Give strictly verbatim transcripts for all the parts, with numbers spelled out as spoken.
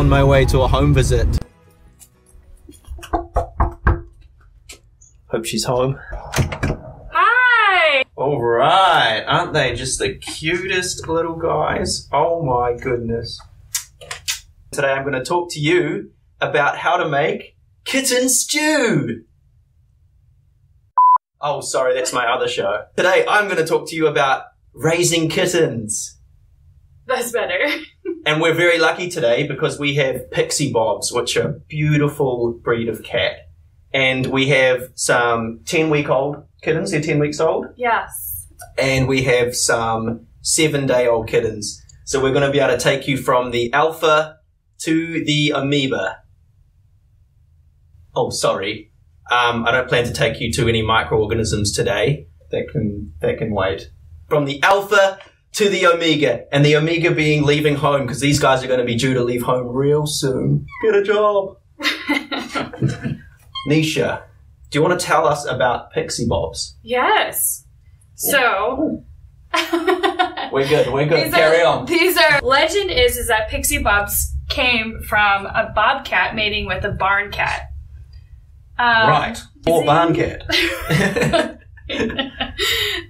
on my way to a home visit. Hope she's home. Hi! Alright, aren't they just the cutest little guys? Oh my goodness. Today I'm going to talk to you about how to make kitten stew. Oh, sorry, that's my other show. Today I'm going to talk to you about raising kittens. That's better. And we're very lucky today because we have Pixie Bobs, which are a beautiful breed of cat. And we have some ten-week-old kittens. They're ten weeks old? Yes. And we have some seven-day-old kittens. So we're going to be able to take you from the alpha to the amoeba. Oh, sorry. Um, I don't plan to take you to any microorganisms today. That can, that can wait. From the alpha to the omega, and the omega being leaving home, because these guys are going to be due to leave home real soon. Get a job. Nisha, do you want to tell us about Pixie Bobs? Yes. So... we're good, we're good. These Carry are, on. These are... Legend is, is that Pixie Bobs came from a bobcat mating with a barn cat. Um, right. Or barn cat.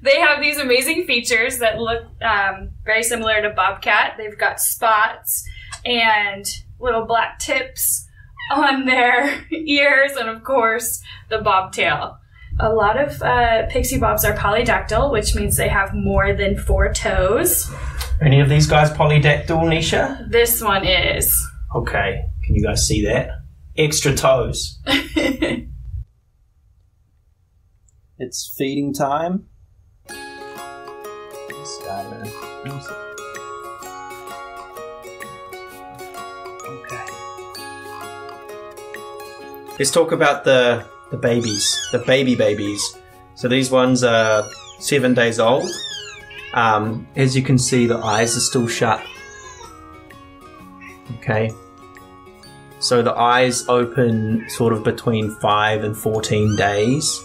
They have these amazing features that look um, very similar to bobcat. They've got spots and little black tips on their ears, and of course the bobtail. A lot of uh, Pixie Bobs are polydactyl, which means they have more than four toes. Are any of these guys polydactyl, Nisha? This one is. Okay, can you guys see that? Extra toes. It's feeding time. Okay. Let's talk about the the babies, the baby babies. So these ones are seven days old. Um, as you can see, the eyes are still shut. Okay. So the eyes open sort of between five and fourteen days.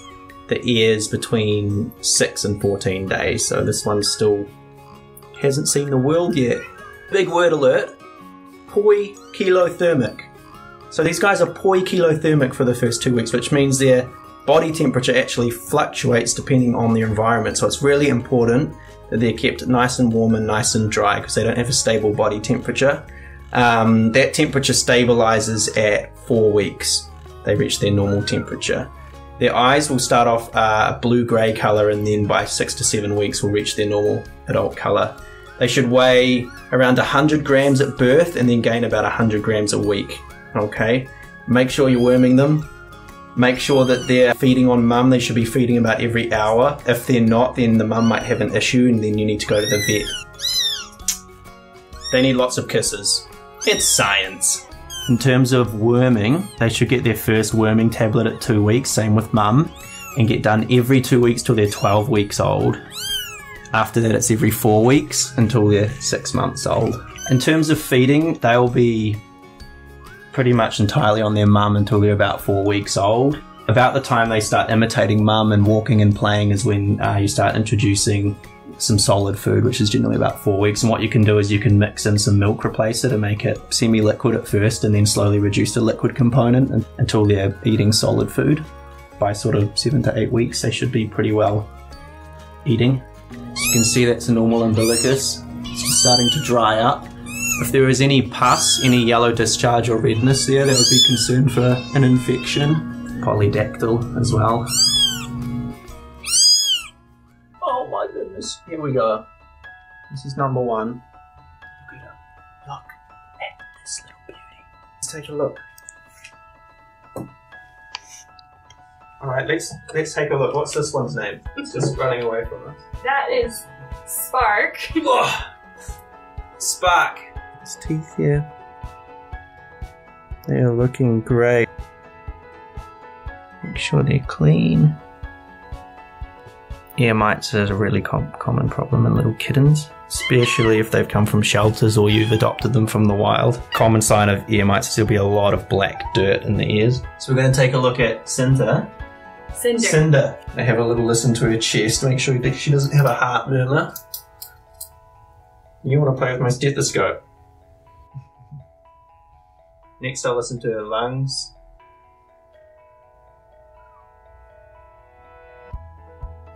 The ears between six and fourteen days, so this one still hasn't seen the world yet. Big word alert, poikilothermic. So these guys are poikilothermic for the first two weeks, which means their body temperature actually fluctuates depending on their environment. So it's really important that they're kept nice and warm and nice and dry because they don't have a stable body temperature. Um, that temperature stabilizes at four weeks. They reach their normal temperature. Their eyes will start off a uh, blue-grey colour, and then by six to seven weeks will reach their normal adult colour. They should weigh around one hundred grams at birth and then gain about one hundred grams a week. Okay, make sure you're worming them. Make sure that they're feeding on mum. They should be feeding about every hour. If they're not, then the mum might have an issue and then you need to go to the vet. They need lots of kisses. It's science. In terms of worming, they should get their first worming tablet at two weeks, same with mum, and get done every two weeks till they're twelve weeks old. After that it's every four weeks until they're six months old. In terms of feeding, they'll be pretty much entirely on their mum until they're about four weeks old. About the time they start imitating mum and walking and playing is when uh, you start introducing some solid food, which is generally about four weeks, and what you can do is you can mix in some milk replacer to make it semi-liquid at first and then slowly reduce the liquid component until they're eating solid food. By sort of seven to eight weeks they should be pretty well eating. As you can see, that's a normal umbilicus. It's starting to dry up. If there is any pus, any yellow discharge or redness there, that would be concern for an infection. Polydactyl as well. Here we go. This is number one. Look at this little beauty. Let's take a look. Alright, let's let's take a look. What's this one's name? It's just running away from us. That is Spark. Oh, Spark. His teeth here. They are looking great. Make sure they're clean. Ear mites is a really com common problem in little kittens, especially if they've come from shelters or you've adopted them from the wild. Common sign of ear mites is there'll be a lot of black dirt in the ears. So we're going to take a look at Cinder. Cinder. Cinder. I have a little listen to her chest, make sure that she doesn't have a heart murmur. You want to play with my stethoscope? Next I'll listen to her lungs.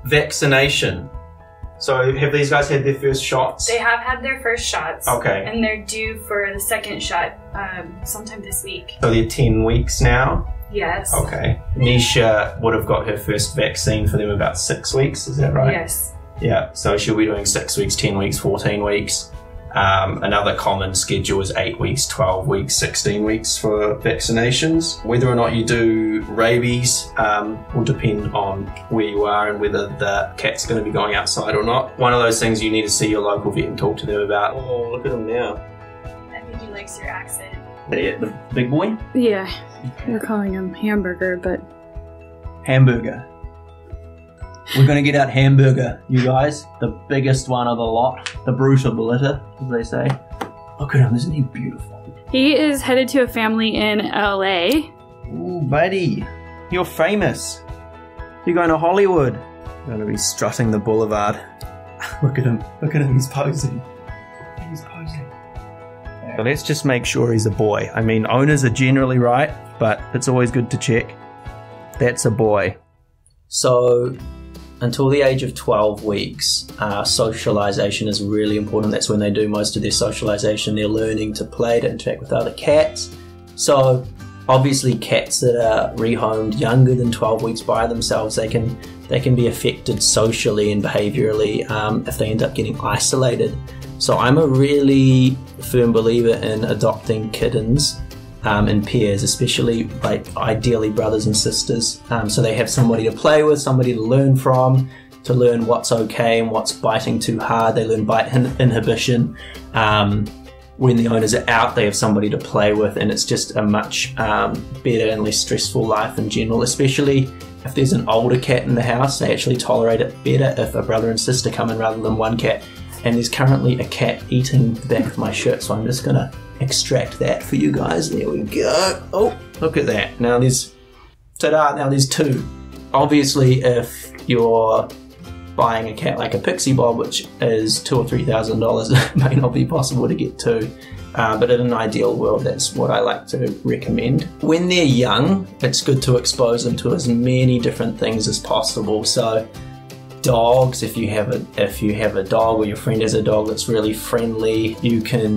Vaccination. So have these guys had their first shots? They have had their first shots. Okay. And they're due for the second shot um, sometime this week. So they're ten weeks now? Yes. Okay. Nisha would have got her first vaccine for them about six weeks, is that right? Yes. Yeah, so she'll be doing six weeks, ten weeks, fourteen weeks. Um, another common schedule is eight weeks, twelve weeks, sixteen weeks for vaccinations. Whether or not you do rabies um, will depend on where you are and whether the cat's going to be going outside or not. One of those things you need to see your local vet and talk to them about. Oh, look at him now. I think he likes your accent. Yeah, the big boy? Yeah, we're calling him Hamburger, but... Hamburger. We're going to get out Hamburger, you guys. The biggest one of the lot. The brute of the litter, as they say. Look at him, isn't he beautiful? He is headed to a family in L A. Ooh, buddy. You're famous. You're going to Hollywood. You're going to be strutting the boulevard. Look at him. Look at him, he's posing. He's posing. So let's just make sure he's a boy. I mean, owners are generally right, but it's always good to check. That's a boy. So... until the age of twelve weeks, uh, socialization is really important. That's when they do most of their socialization. They're learning to play, to interact with other cats. So obviously cats that are rehomed younger than twelve weeks by themselves, they can, they can be affected socially and behaviorally um, if they end up getting isolated. So I'm a really firm believer in adopting kittens Um, in pairs, especially like ideally brothers and sisters, um, so they have somebody to play with, somebody to learn from, to learn what's okay and what's biting too hard. They learn bite in inhibition. Um, when the owners are out, they have somebody to play with, and it's just a much um, better and less stressful life in general, especially if there's an older cat in the house. They actually tolerate it better if a brother and sister come in rather than one cat. And there's currently a cat eating the back of my shirt, so I'm just going to extract that for you guys. There we go. Oh, look at that. Now there's... ta-da! Now there's two. Obviously, if you're buying a cat like a Pixie Bob, which is two or three thousand dollars, it may not be possible to get two. Uh, but in an ideal world, that's what I like to recommend. When they're young, it's good to expose them to as many different things as possible. So... dogs, if you have a if you have a dog or your friend has a dog that's really friendly, you can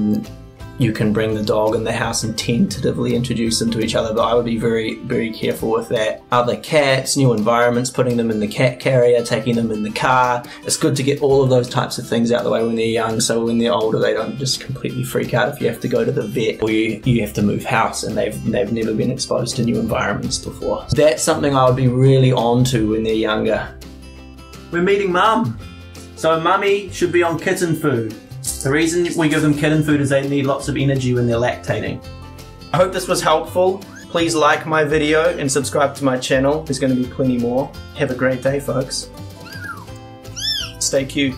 you can bring the dog in the house and tentatively introduce them to each other, but I would be very very careful with that. Other cats, new environments, putting them in the cat carrier, taking them in the car. It's good to get all of those types of things out of the way when they're young, so when they're older they don't just completely freak out if you have to go to the vet or you, you have to move house and they've, they've never been exposed to new environments before. That's something I would be really onto when they're younger. We're meeting Mum. So Mummy should be on kitten food. The reason we give them kitten food is they need lots of energy when they're lactating. I hope this was helpful. Please like my video and subscribe to my channel. There's going to be plenty more. Have a great day, folks. Stay cute.